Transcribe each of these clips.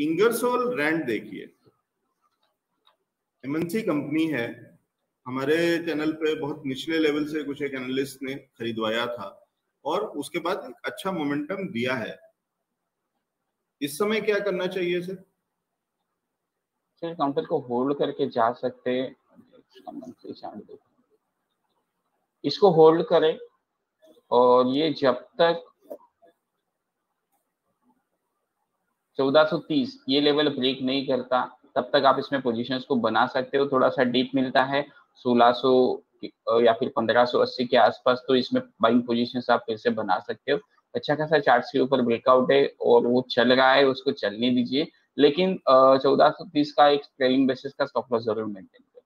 Ingersoll Rand देखिए, MNC company है। हमारे चैनल पे बहुत निचले लेवल से कुछ एक एनालिस्ट ने खरीदवाया था और उसके बाद एक अच्छा मोमेंटम दिया है। इस समय क्या करना चाहिए सर? सर काउंटर को होल्ड करके जा सकते, इसको होल्ड करें और ये जब तक 1430 ये लेवल ब्रेक नहीं करता तब तक आप इसमें पोजीशंस को बना सकते हो। थोड़ा सा डीप मिलता है 1600 या फिर 1580 के आसपास, तो इसमें बाइंग पोजीशंस आप फिर से बना सकते हो। अच्छा खासा चार्ट्स के ऊपर ब्रेकआउट है और वो चल रहा है, उसको चलने दीजिए, लेकिन 1430 का एक ट्रेलिंग बेसिस का स्टॉप लॉस जरूर मेंटेन करें।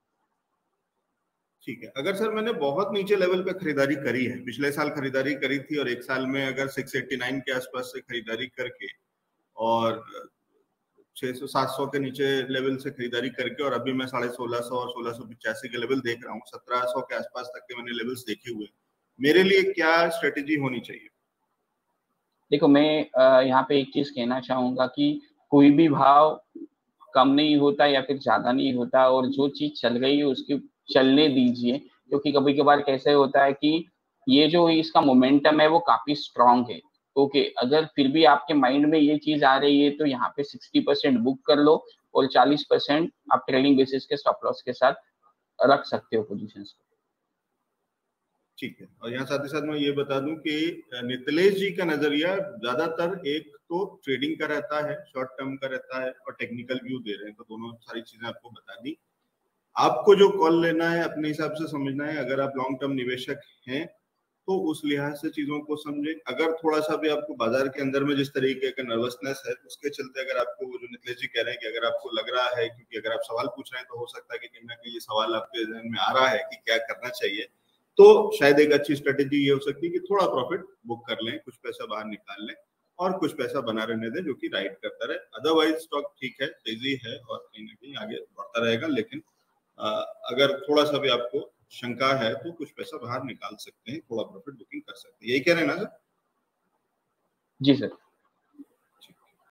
ठीक है। अगर सर मैंने बहुत नीचे लेवल पे खरीदारी करी है, पिछले साल खरीदारी करी थी और एक साल में अगर 689 के आसपास से खरीदारी करके और 600-700 के नीचे लेवल से खरीदारी करके और अभी मैं 1650 और 1685 के लेवल देख रहा हूँ, 1700 के आसपास तक के मैंने लेवल्स देखे हुए, मेरे लिए क्या स्ट्रेटेजी होनी चाहिए? देखो मैं यहाँ पे एक चीज कहना चाहूंगा कि कोई भी भाव कम नहीं होता या फिर ज्यादा नहीं होता, और जो चीज चल रही है उसकी चलने दीजिए, क्योंकि कभी कभार कैसे होता है कि ये जो इसका मोमेंटम है वो काफी स्ट्रांग है। ओके, अगर फिर भी आपके माइंड में ये चीज आ रही है तो यहाँ पे 60% बुक कर लो और 40% आप ट्रेलिंग बेसिस के स्टॉप लॉस के साथ रख सकते हो पोजीशंस को। ठीक है। और यहाँ साथ ही साथ मैं ये बता दूं कि नितिलेश जी का नजरिया ज्यादातर एक तो ट्रेडिंग का रहता है, शॉर्ट टर्म का रहता है और टेक्निकल व्यू दे रहे हैं, तो दोनों सारी चीजें आपको बता दी। आपको जो कॉल लेना है अपने हिसाब से समझना है। अगर आप लॉन्ग टर्म निवेशक हैं तो उस लिहाज से चीजों को समझें। अगर थोड़ा सा भी आपको बाजार के अंदर में जिस तरीके का नर्वसनेस है उसके चलते, अगर आपको जो नितिलेश जी कह रहे हैं कि अगर आपको लग रहा है, क्योंकि अगर आप सवाल पूछ रहे हैं तो हो सकता है कि कहीं ना कहीं ये सवाल आपके जहन में आ रहा है कि क्या करना चाहिए, तो शायद एक अच्छी स्ट्रेटेजी ये हो सकती है कि थोड़ा प्रॉफिट बुक कर लें, कुछ पैसा बाहर निकाल लें और कुछ पैसा बना रहने दें जो कि राइड करता रहे। अदरवाइज स्टॉक ठीक है, तेजी है और कहीं ना कहीं आगे बढ़ता रहेगा, लेकिन अगर थोड़ा सा भी आपको शंका है तो कुछ पैसा बाहर निकाल सकते हैं, थोड़ा प्रॉफिट बुकिंग कर सकते हैं। यही कह रहे हैं ना सर? जी सर।